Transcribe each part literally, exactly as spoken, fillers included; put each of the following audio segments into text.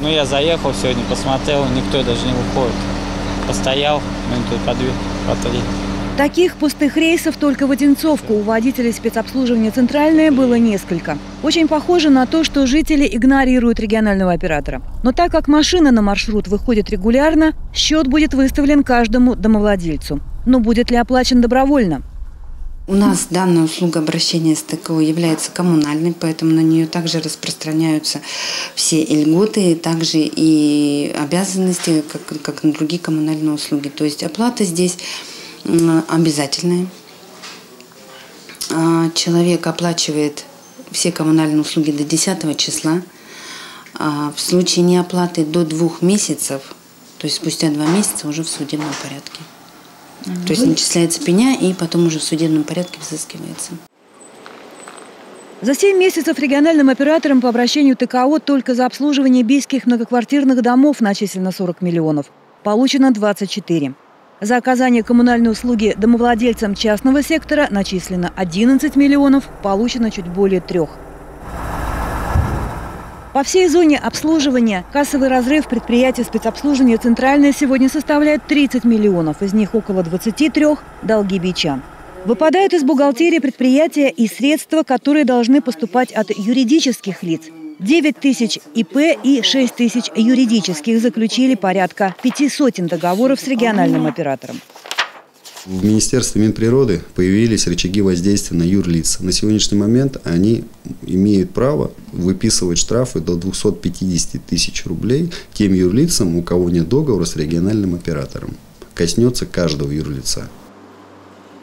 Ну, я заехал сегодня, посмотрел, никто даже не уходит. Постоял минут по две, по три. Таких пустых рейсов только в Одинцовку у водителей спецобслуживания «Центральное» было несколько. Очень похоже на то, что жители игнорируют регионального оператора. Но так как машина на маршрут выходит регулярно, счет будет выставлен каждому домовладельцу. Но будет ли оплачен добровольно? У нас данная услуга обращения с ТКО является коммунальной, поэтому на нее также распространяются все и льготы, также и обязанности, как, как на другие коммунальные услуги. То есть оплата здесь обязательная. Человек оплачивает все коммунальные услуги до десятого числа. В случае неоплаты до двух месяцев, то есть спустя два месяца уже в судебном порядке. То есть начисляется пеня и потом уже в судебном порядке взыскивается. За семь месяцев региональным операторам по обращению ТКО только за обслуживание бийских многоквартирных домов начислено сорок миллионов. Получено двадцать четыре. За оказание коммунальной услуги домовладельцам частного сектора начислено одиннадцать миллионов, получено чуть более трех. По всей зоне обслуживания кассовый разрыв предприятия спецобслуживания «Центральное» сегодня составляет тридцать миллионов, из них около двадцати трёх – долги бичан. Выпадают из бухгалтерии предприятия и средства, которые должны поступать от юридических лиц. девять тысяч ИП и шесть тысяч юридических заключили порядка пяти сотен договоров с региональным оператором. В Министерстве Минприроды появились рычаги воздействия на юрлиц. На сегодняшний момент они имеют право выписывать штрафы до двухсот пятидесяти тысяч рублей тем юрлицам, у кого нет договора с региональным оператором. Коснется каждого юрлица.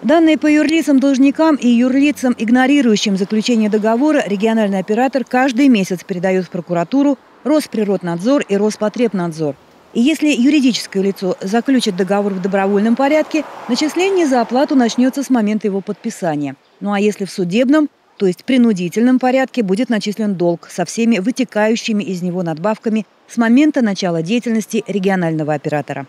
Данные по юрлицам-должникам и юрлицам, игнорирующим заключение договора, региональный оператор каждый месяц передает в прокуратуру, Росприроднадзор и Роспотребнадзор. И если юридическое лицо заключит договор в добровольном порядке, начисление за оплату начнется с момента его подписания. Ну а если в судебном, то есть принудительном порядке, будет начислен долг со всеми вытекающими из него надбавками с момента начала деятельности регионального оператора.